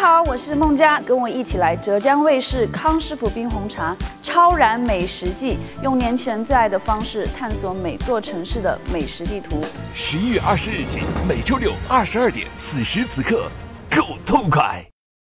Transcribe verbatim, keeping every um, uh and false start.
好，我是孟佳，跟我一起来浙江卫视康师傅冰红茶超燃美食季，用年轻人最爱的方式探索每座城市的美食地图。十一月二十日起，每周六二十二点，此时此刻，够痛快！